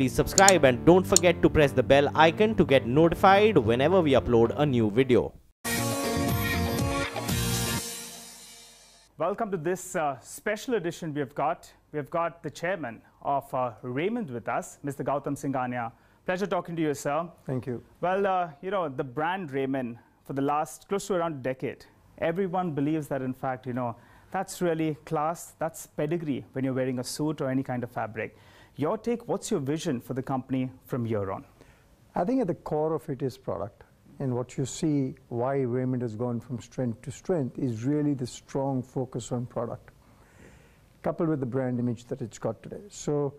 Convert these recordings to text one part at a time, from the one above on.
please subscribe and don't forget to press the bell icon to get notified whenever we upload a new video. Welcome to this special edition we've got the chairman of Raymond with us, Mr. Gautam Singhania. Pleasure talking to you, sir. Thank you. Well, you know, the brand Raymond, for the last close to around a decade, everyone believes that, in fact, you know, that's really class, that's pedigree when you're wearing a suit or any kind of fabric. Your take, what's your vision for the company from here on? I think at the core of it is product. And what you see, why Raymond has gone from strength to strength, is really the strong focus on product, coupled with the brand image that it's got today. So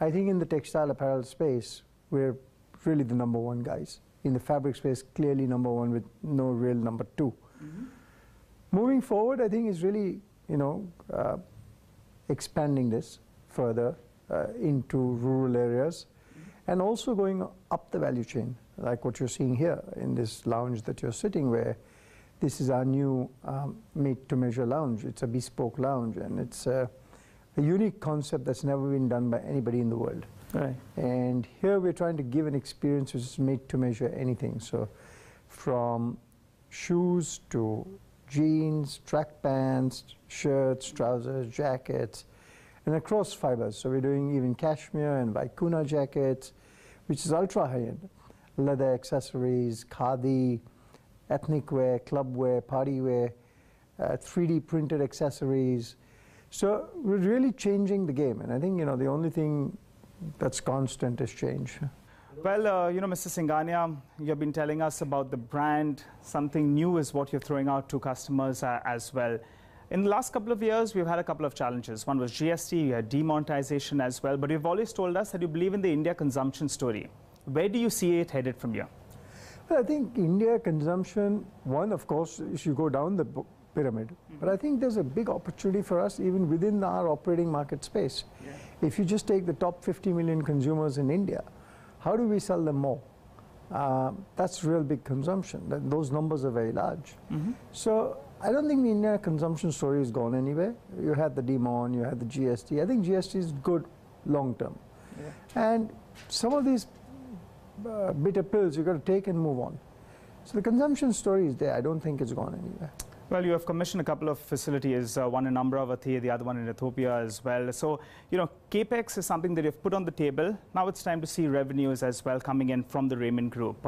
I think in the textile apparel space, we're really the number one guys. In the fabric space, clearly number one with no real number two. Mm-hmm. Moving forward, I think is really, you know, expanding this further into rural areas and also going up the value chain, like what you're seeing here in this lounge that you're sitting where this is our new made-to-measure lounge. It's a bespoke lounge, and it's a unique concept that's never been done by anybody in the world. Right. And here we're trying to give an experience which is made to measure anything. So from shoes to jeans, track pants, shirts, trousers, jackets, and across fibers. So we're doing even cashmere and vicuna jackets, which is ultra high-end. Leather accessories, khadi, ethnic wear, club wear, party wear, 3D printed accessories. So we're really changing the game. And I think, you know, the only thing that's constant is change. Well, you know, Mr. Singhania, you've been telling us about the brand. Something new is what you're throwing out to customers as well. In the last couple of years, we've had a couple of challenges. One was GST, you had demonetization as well. But you've always told us that you believe in the India consumption story. Where do you see it headed from here? Well, I think India consumption, one, of course, if you go down the pyramid. Mm-hmm. But I think there's a big opportunity for us even within our operating market space. Yeah. If you just take the top 50 million consumers in India, how do we sell them more? That's real big consumption. Those numbers are very large. Mm-hmm. So I don't think the India consumption story has gone anywhere. You had the demon, you had the GST. I think GST is good long term. Yeah. And some of these bitter pills you've got to take and move on. So the consumption story is there. I don't think it's gone anywhere. Well, you have commissioned a couple of facilities, one in Amravati, the other one in Ethiopia as well. So, you know, CAPEX is something that you've put on the table. Now it's time to see revenues as well coming in from the Raymond Group.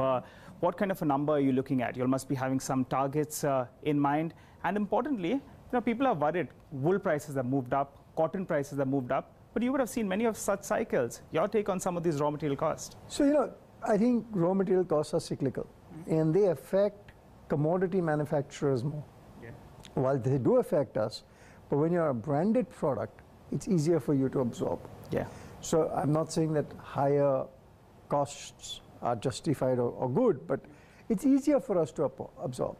What kind of a number are you looking at? You must be having some targets in mind. And importantly, you know, people are worried. Wool prices have moved up, cotton prices have moved up. But you would have seen many of such cycles. Your take on some of these raw material costs? So, you know, I think raw material costs are cyclical. Mm-hmm. And they affect commodity manufacturers more. While they do affect us, but when you're a branded product, it's easier for you to absorb. Yeah. So I'm not saying that higher costs are justified or good, but it's easier for us to absorb.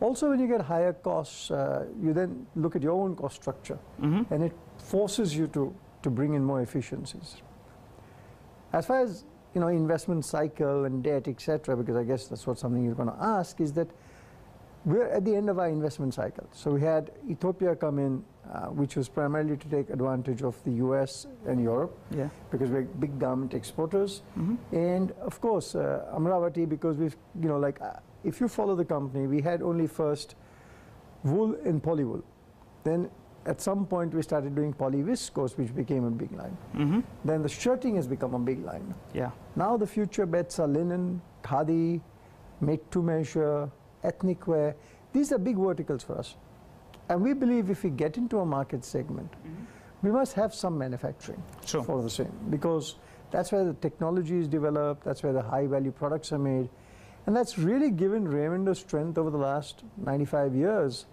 Also, when you get higher costs, you then look at your own cost structure, mm-hmm. and it forces you to bring in more efficiencies. As far as, you know, investment cycle and debt, etc., because I guess that's what something you're going to ask, is that we're at the end of our investment cycle. So we had Ethiopia come in, which was primarily to take advantage of the US and Europe, yeah. because we're big garment exporters. Mm-hmm. And of course, Amravati, because we've, you know, like, if you follow the company, we had only first wool and polywool. Then at some point we started doing polyviscose, which became a big line. Mm-hmm. Then the shirting has become a big line. Yeah. Now the future bets are linen, khadi, made to measure, ethnic wear. These are big verticals for us. And we believe if we get into a market segment, mm-hmm. we must have some manufacturing sure. for the same, because that's where the technology is developed, that's where the high value products are made. And that's really given Raymond a strength over the last 95 years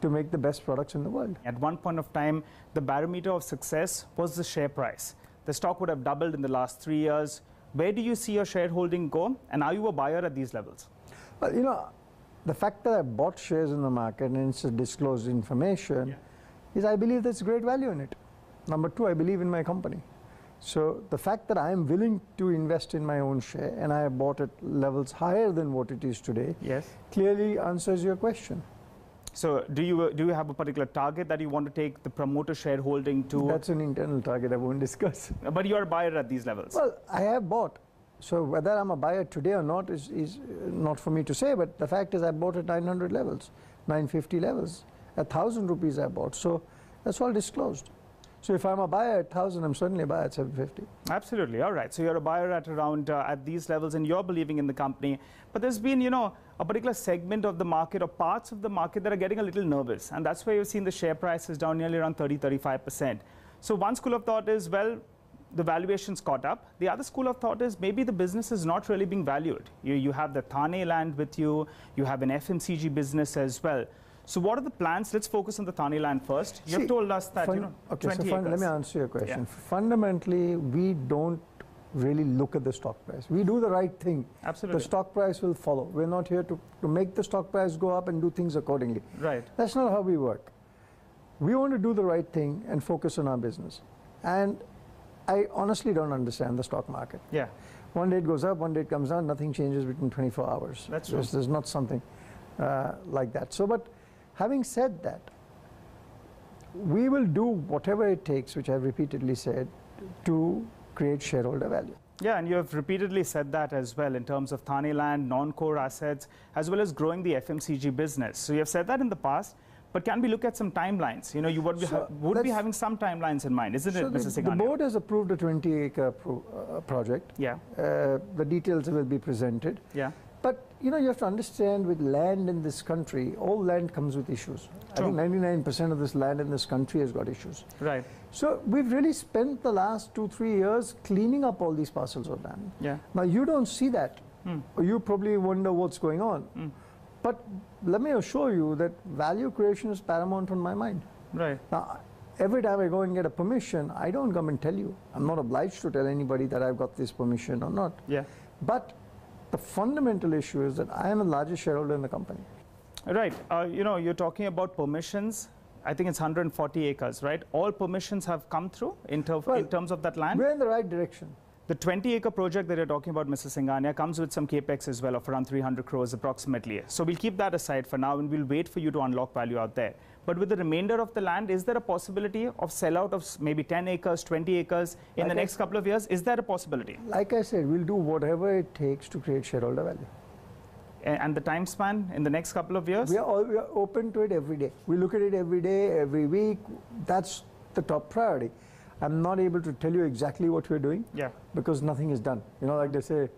to make the best products in the world. At one point of time, the barometer of success was the share price. The stock would have doubled in the last 3 years. Where do you see your shareholding go? And are you a buyer at these levels? Well, you know, the fact that I bought shares in the market, and it's disclosed information, yeah. is I believe there's great value in it. Number two, I believe in my company. So the fact that I am willing to invest in my own share, and I have bought at levels higher than what it is today, yes. clearly answers your question. So do you have a particular target that you want to take the promoter shareholding to? That's an internal target I won't discuss. But you're a buyer at these levels. Well, I have bought. So whether I'm a buyer today or not is not for me to say. But the fact is I bought at 900 levels, 950 levels, 1,000 rupees I bought. So that's all disclosed. So if I'm a buyer at 1,000, I'm certainly a buyer at 750. Absolutely. All right. So you're a buyer at around at these levels, and you're believing in the company. But there's been, you know, a particular segment of the market or parts of the market that are getting a little nervous, and that's why you've seen the share price is down nearly around 30-35%. So one school of thought is, well, the valuation's caught up. The other school of thought is maybe the business is not really being valued. You have the Thane land with you. You have an FMCG business as well. So what are the plans? Let's focus on the Thane land first. You've told us that, you know, okay, 20 acres. Let me answer your question. Yeah. Fundamentally, we don't really look at the stock price. We do the right thing. Absolutely. The stock price will follow. We're not here to make the stock price go up and do things accordingly. Right. That's not how we work. We want to do the right thing and focus on our business. And I honestly don't understand the stock market. Yeah. One day it goes up, one day it comes down. Nothing changes between 24 hours. That's true. There's not something like that. So, but having said that, we will do whatever it takes, which I've repeatedly said, to create shareholder value. Yeah, and you have repeatedly said that as well in terms of Thane land, non-core assets, as well as growing the FMCG business. So you have said that in the past, but can we look at some timelines? You know, you would be having some timelines in mind, isn't it, Mr. Singhania? The board has approved a 20-acre project. Yeah. The details will be presented. Yeah. But, you know, you have to understand with land in this country, all land comes with issues. True. I think 99% of this land in this country has got issues. Right. So we've really spent the last 2-3 years cleaning up all these parcels of land. Yeah. Now, you don't see that. Mm. You probably wonder what's going on. Mm. But let me assure you that value creation is paramount on my mind. Right. Now, every time I go and get a permission, I don't come and tell you. I'm not obliged to tell anybody that I've got this permission or not. Yeah. But the fundamental issue is that I am the largest shareholder in the company. Right. You know, you're talking about permissions. I think it's 140 acres, right? All permissions have come through in terms of that land? We're in the right direction. The 20-acre project that you're talking about, Mr. Singhania, comes with some capex as well of around 300 crores approximately. So we'll keep that aside for now, and we'll wait for you to unlock value out there. But with the remainder of the land, is there a possibility of sellout of maybe 10 acres, 20 acres in the next couple of years? Is that a possibility? Like I said, we'll do whatever it takes to create shareholder value. And the time span in the next couple of years? We are open to it every day. We look at it every day, every week. That's the top priority. I'm not able to tell you exactly what we're doing, yeah, because nothing is done. You know, like they say,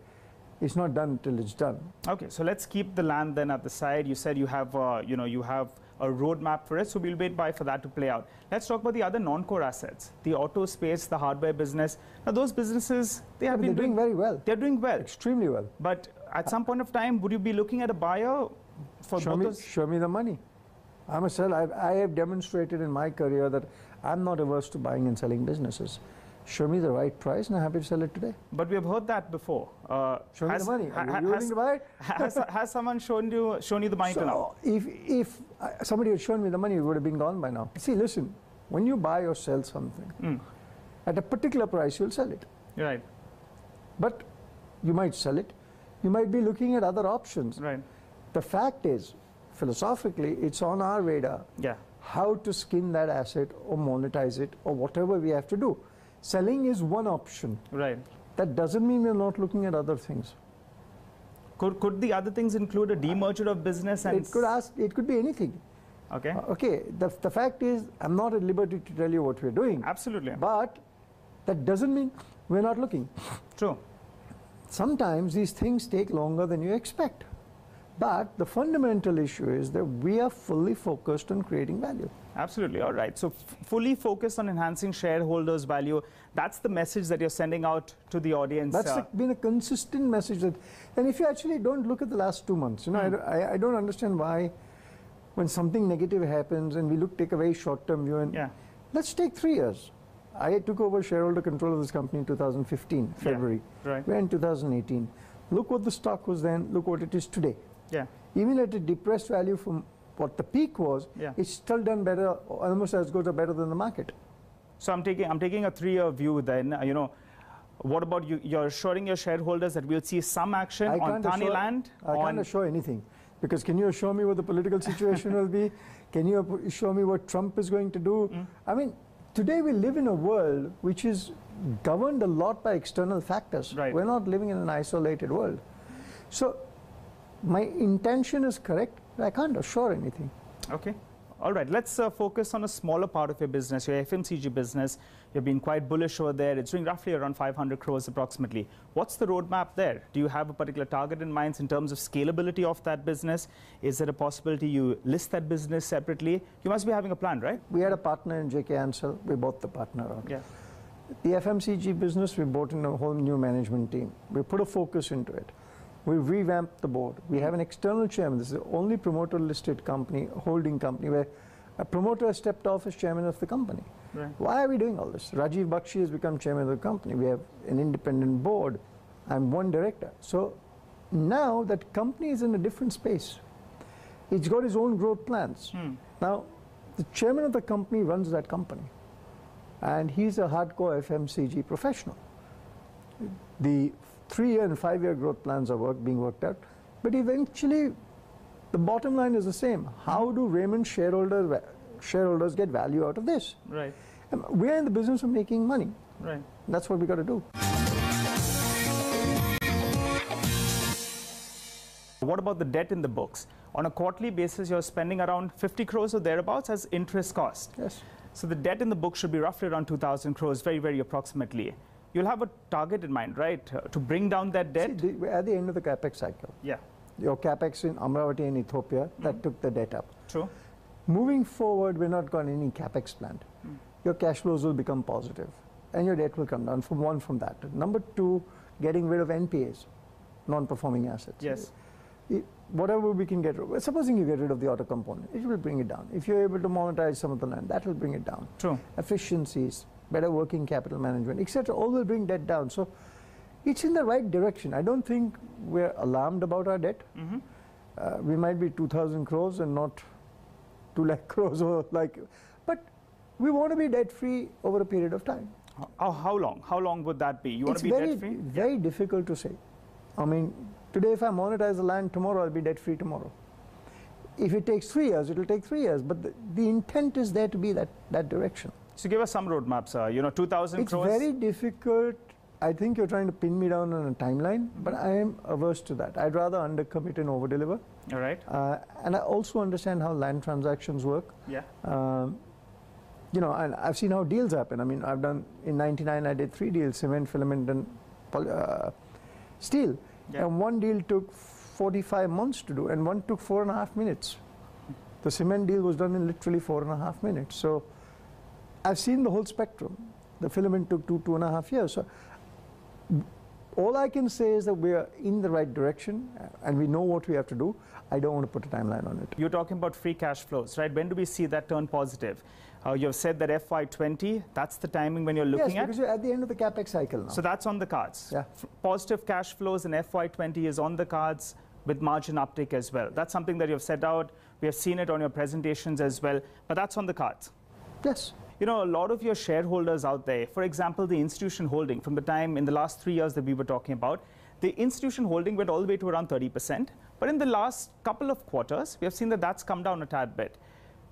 it's not done till it's done. Okay, so let's keep the land then at the side. You said you have, you know, you have a roadmap for it, so we'll wait by for that to play out. Let's talk about the other non-core assets, the auto space, the hardware business. Now, those businesses, they have been doing very well. They're doing well, extremely well. But at some point of time, would you be looking at a buyer for both? Show me the money. I'm a seller. I have demonstrated in my career that I'm not averse to buying and selling businesses. Show me the right price, and I'm happy to sell it today. But we have heard that before. Show me the money. Are you willing to buy it? Has someone shown you the money till now? If somebody had shown me the money, it would have been gone by now. See, listen, when you buy or sell something, at a particular price, you'll sell it. Right. But you might sell it. You might be looking at other options. Right. The fact is, philosophically, it's on our radar. Yeah. How to skin that asset or monetize it or whatever we have to do. Selling is one option. Right. That doesn't mean we're not looking at other things. Could the other things include a demerger of business? And it could be anything. Okay. Okay. The fact is, I'm not at liberty to tell you what we're doing. Absolutely. But that doesn't mean we're not looking. True. Sometimes these things take longer than you expect. But the fundamental issue is that we are fully focused on creating value. Absolutely. All right. So fully focused on enhancing shareholders' value. That's the message that you're sending out to the audience. That's been a consistent message. And if you actually don't look at the last 2 months, you know, I don't understand why when something negative happens and we take a very short-term view. And yeah. Let's take 3 years. I took over shareholder control of this company in 2015, February. Yeah. Right. We're in 2018. Look what the stock was then. Look what it is today. Yeah. Even at a depressed value from what the peak was, yeah, it's still done better, almost as good or better than the market. So I'm taking a 3-year view then, you know. What about you? You're assuring your shareholders that we'll see some action on Thane land? I can't assure anything. Because can you assure me what the political situation will be? Can you assure me what Trump is going to do? Mm. I mean, today we live in a world which is governed a lot by external factors. Right. We're not living in an isolated world. So my intention is correct. I can't assure anything. Okay. All right. Let's focus on a smaller part of your business, your FMCG business. You've been quite bullish over there. It's doing roughly around 500 crores approximately. What's the roadmap there? Do you have a particular target in mind in terms of scalability of that business? Is there a possibility you list that business separately? You must be having a plan, right? We had a partner in JK Ansel. We bought the partner out. Yeah. The FMCG business, we brought in a whole new management team. We put a focus into it. We revamped the board. We have an external chairman. This is the only promoter-listed company, holding company, where a promoter has stepped off as chairman of the company. Right. Why are we doing all this? Rajiv Bakshi has become chairman of the company. We have an independent board. I'm one director. So now that company is in a different space. It's got its own growth plans. Hmm. Now, the chairman of the company runs that company. And he's a hardcore FMCG professional. The 3-year and 5-year growth plans are being worked out. But eventually, the bottom line is the same. How do Raymond shareholders get value out of this? Right. We're in the business of making money. Right. That's what we got to do. What about the debt in the books? On a quarterly basis, you're spending around 50 crores or thereabouts as interest cost. Yes. So the debt in the book should be roughly around 2,000 crores, very, very approximately. You'll have a target in mind, right, to bring down that debt? See, we're at the end of the CapEx cycle. Yeah. Your CapEx in Amravati and Ethiopia, that took the debt up. True. Moving forward, we're not got any CapEx planned. Mm. Your cash flows will become positive, and your debt will come down, from one, from that. Number two, getting rid of NPAs, non-performing assets. Yes. Whatever we can get rid of. Supposing you get rid of the auto component, it will bring it down. If you're able to monetize some of the land, that will bring it down. True. Efficiencies, better working capital management, etc. All will bring debt down. So it's in the right direction. I don't think we're alarmed about our debt. Mm-hmm. We might be 2,000 crores and not 2 lakh crores or like, but we want to be debt free over a period of time. How long? How long would that be? You want to be debt free? It's very difficult to say. I mean, today if I monetize the land tomorrow, I'll be debt free tomorrow. If it takes 3 years, it'll take 3 years. But the intent is there to be that direction. So give us some roadmaps, sir. You know, 2,000 crores. It's very difficult. I think you're trying to pin me down on a timeline, but I am averse to that. I'd rather undercommit and overdeliver. All right. And I also understand how land transactions work. Yeah. You know, and I've seen how deals happen. I mean, I've done, in '99, I did 3 deals, cement, filament, and steel. Yeah. And one deal took 45 months to do, and one took 4.5 minutes. The cement deal was done in literally 4.5 minutes. So I've seen the whole spectrum. The filament took 2.5 years. So all I can say is that we are in the right direction and we know what we have to do. I don't want to put a timeline on it. You're talking about free cash flows, right? When do we see that turn positive? You've said that FY20, that's the timing when you're looking at? Yes, because you're at the end of the CapEx cycle now. So that's on the cards. Yeah. Positive cash flows in FY20 is on the cards with margin uptick as well. That's something that you've set out. We have seen it on your presentations as well, but that's on the cards. Yes. You know, a lot of your shareholders out there, for example, the institution holding, from the time in the last 3 years that we were talking about, the institution holding went all the way to around 30%. But in the last couple of quarters, we have seen that that's come down a tad bit.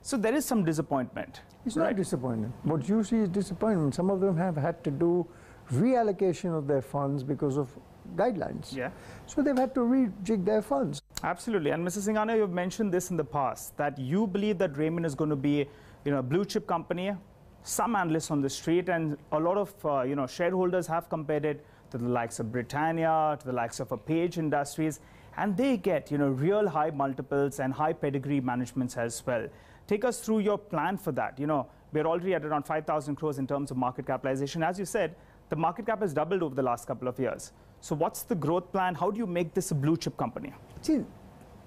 So there is some disappointment. It's not disappointment. What you see is disappointment. Some of them have had to do reallocation of their funds because of guidelines. Yeah. So they've had to rejig their funds. Absolutely. And Mrs. Singhania, you've mentioned this in the past, that you believe that Raymond is going to be, you know, a blue chip company. Some analysts on the street and a lot of you know, shareholders have compared it to the likes of Britannia, to the likes of Page Industries, and they get, you know, real high multiples and high pedigree managements as well. Take us through your plan for that. You know, we're already at around 5,000 crores in terms of market capitalization. As you said, the market cap has doubled over the last couple of years. So what's the growth plan? How do you make this a blue chip company? See,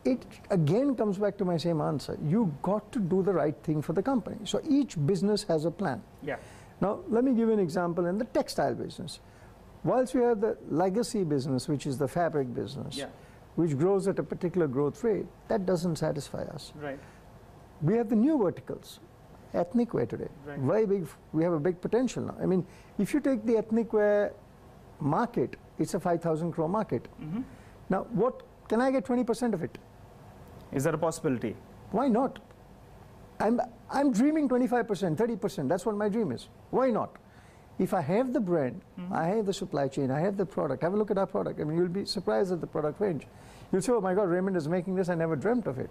it again comes back to my same answer. You got to do the right thing for the company. So each business has a plan. Yeah. Now, let me give you an example in the textile business. Whilst we have the legacy business, which is the fabric business, yeah, which grows at a particular growth rate, that doesn't satisfy us. Right. We have the new verticals. Ethnic wear today. Right. Very big. We have a big potential now. I mean, if you take the ethnic wear market, it's a 5,000 crore market. Mm-hmm. Now, what can I get 20% of it? Is there a possibility? Why not? I'm dreaming 25%, 30%. That's what my dream is. Why not? If I have the brand, I have the supply chain, I have the product. Have a look at our product. I mean, you'll be surprised at the product range. You'll say, oh my God, Raymond is making this. I never dreamt of it.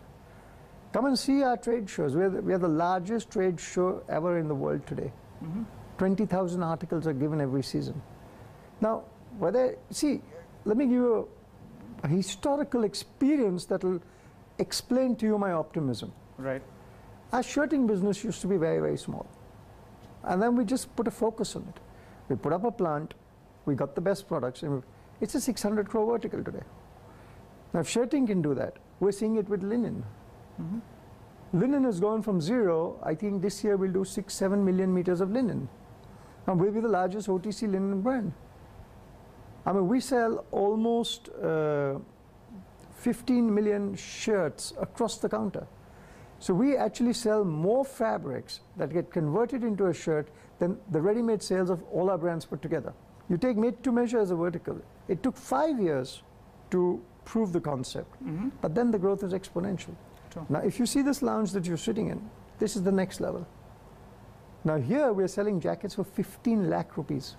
Come and see our trade shows. We are the largest trade show ever in the world today. 20,000 articles are given every season. Now, whether, see, let me give you a historical experience that will explain to you my optimism. Right. Our shirting business used to be very, very small. And then we just put a focus on it. We put up a plant, we got the best products, and it's a 600 crore vertical today. Now, if shirting can do that, we're seeing it with linen. Linen has gone from zero. I think this year we'll do 6-7 million meters of linen. And we'll be the largest OTC linen brand. I mean, we sell almost 15 million shirts across the counter. So we actually sell more fabrics that get converted into a shirt than the ready-made sales of all our brands put together. You take made-to-measure as a vertical. It took 5 years to prove the concept, but then the growth is exponential. True. Now, if you see this lounge that you're sitting in, this is the next level. Now, here we're selling jackets for 15 lakh rupees.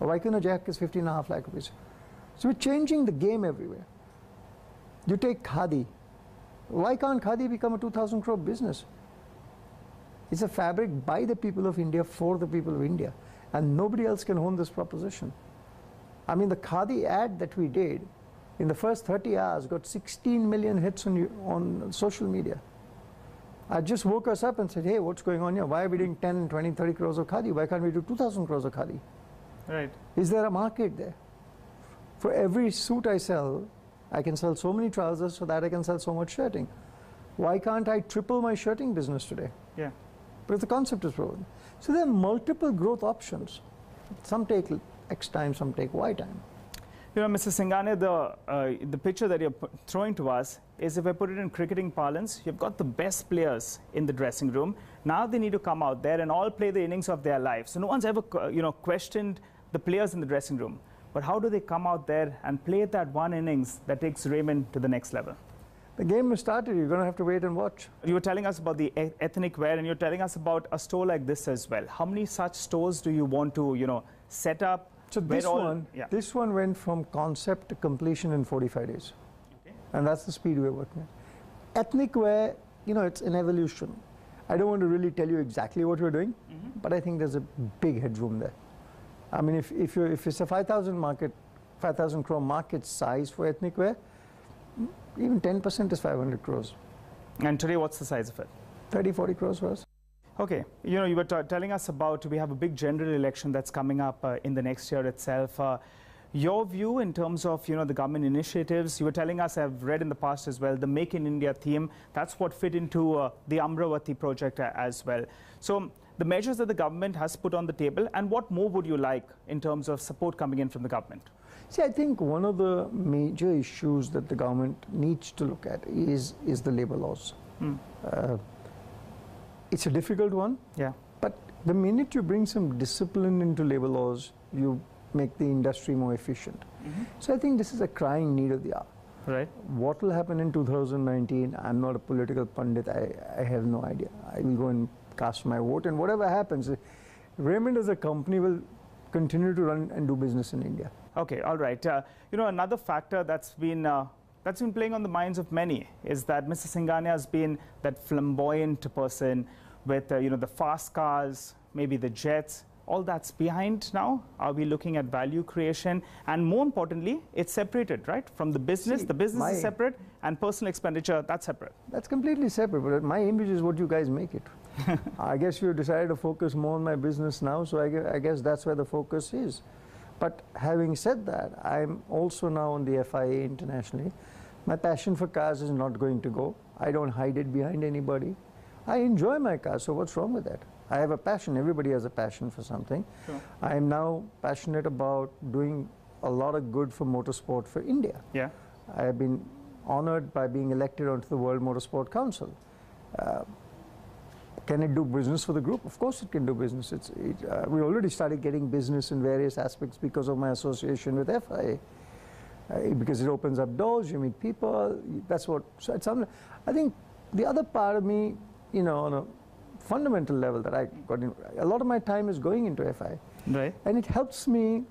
A Waikino jacket is 15.5 lakh rupees. So we're changing the game everywhere. You take Khadi. Why can't Khadi become a 2,000 crore business? It's a fabric by the people of India, for the people of India. And nobody else can own this proposition. I mean, the Khadi ad that we did in the first 30 hours got 16 million hits on social media. I just woke us up and said, hey, what's going on here? Why are we doing 10, 20, 30 crores of Khadi? Why can't we do 2,000 crores of Khadi? Right. Is there a market there? For every suit I sell, I can sell so many trousers, so that I can sell so much shirting. Why can't I triple my shirting business today? Yeah. Because the concept is proven. So there are multiple growth options. Some take X time, some take Y time. You know, Mr. Singhania, the picture that you're throwing to us is, if I put it in cricketing parlance, you've got the best players in the dressing room. Now they need to come out there and all play the innings of their life. So no one's ever, you know, questioned the players in the dressing room. But how do they come out there and play that one innings that takes Raymond to the next level? The game has started. You're going to have to wait and watch. You were telling us about the ethnic wear, and you're telling us about a store like this as well. How many such stores do you want to, you know, set up? So this one went from concept to completion in 45 days. Okay. And that's the speed we're working at. Ethnic wear, you know, it's an evolution. I don't want to really tell you exactly what we're doing, but I think there's a big headroom there. I mean, if it's a 5,000 crore market size for ethnic wear, even 10% is 500 crores. And today, what's the size of it? 30, 40 crores for us. Okay. You know, you were telling us about, we have a big general election that's coming up in the next year itself. Your view in terms of, you know, the government initiatives, you were telling us, I've read in the past as well, the Make in India theme, that's what fit into the Amravati project as well. So the measures that the government has put on the table, and what more would you like in terms of support coming in from the government? See, I think one of the major issues that the government needs to look at is the labor laws. It's a difficult one, but the minute you bring some discipline into labor laws, you make the industry more efficient. So I think this is a crying need of the hour. Right. What will happen in 2019, I'm not a political pundit, I have no idea. I will go and cast my vote, and whatever happens, Raymond as a company will continue to run and do business in India. Okay, all right. You know, another factor that's been playing on the minds of many is that Mr. Singhania has been that flamboyant person with, you know, the fast cars, maybe the jets. All that's behind now. Are we looking at value creation? And more importantly, it's separated, right? From the business. See, the business is separate, and personal expenditure, that's separate. That's completely separate, but my image is what you guys make it. I guess you decided to focus more on my business now, so I guess that's where the focus is. But having said that, I'm also now on the FIA internationally. My passion for cars is not going to go. I don't hide it behind anybody. I enjoy my cars, so what's wrong with that? I have a passion. Everybody has a passion for something. Sure. I am now passionate about doing a lot of good for motorsport for India. Yeah. I have been honored by being elected onto the World Motorsport Council. Can it do business for the group? Of course it can do business. We already started getting business in various aspects because of my association with FIA. because it opens up doors, you meet people, that's what, so it's something. I think the other part of me, you know, on a fundamental level that I got in, a lot of my time is going into FI. Right. And it helps me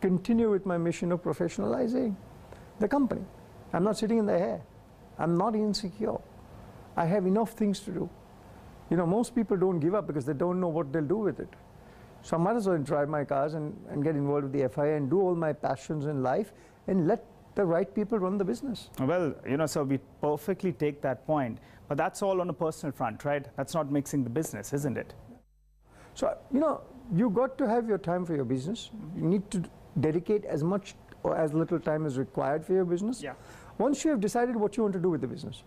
continue with my mission of professionalizing the company. I'm not sitting in the air. I'm not insecure. I have enough things to do. You know, most people don't give up because they don't know what they'll do with it. So I might as well drive my cars and get involved with the FIA and do all my passions in life and let the right people run the business. Well, you know, so we perfectly take that point. But that's all on a personal front, right? That's not mixing the business, isn't it? So, you know, you've got to have your time for your business. You need to dedicate as much or as little time as required for your business. Yeah. Once you have decided what you want to do with the business,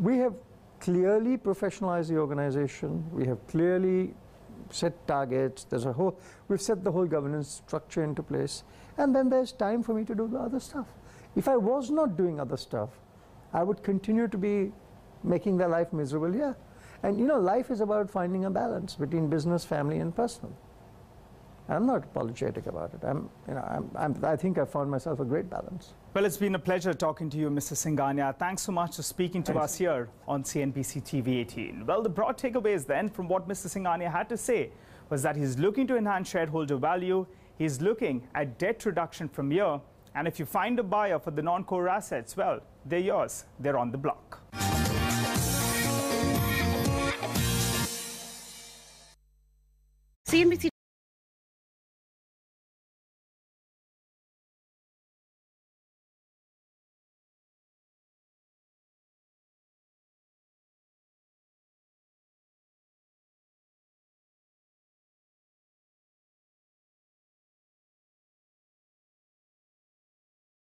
we have clearly professionalized the organization. We have clearly set targets. There's a whole, we've set the whole governance structure into place. And then there's time for me to do the other stuff. If I was not doing other stuff, I would continue to be making their life miserable, yeah. And you know, life is about finding a balance between business, family, and personal. I'm not apologetic about it. I think I found myself a great balance. Well, it's been a pleasure talking to you, Mr. Singhania. Thanks so much for speaking to us here on CNBC TV 18. Well, the broad takeaways then from what Mr. Singhania had to say was that he's looking to enhance shareholder value, he's looking at debt reduction from here, and if you find a buyer for the non-core assets, well, they're yours. They're on the block. CNBC